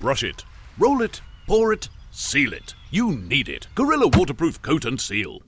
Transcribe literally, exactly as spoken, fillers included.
Brush it, roll it, pour it, seal it. You need it. Gorilla Waterproof Coat and Seal.